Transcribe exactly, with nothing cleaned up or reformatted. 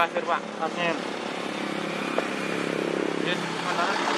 Pasir pak, pasir. Yes, mataran.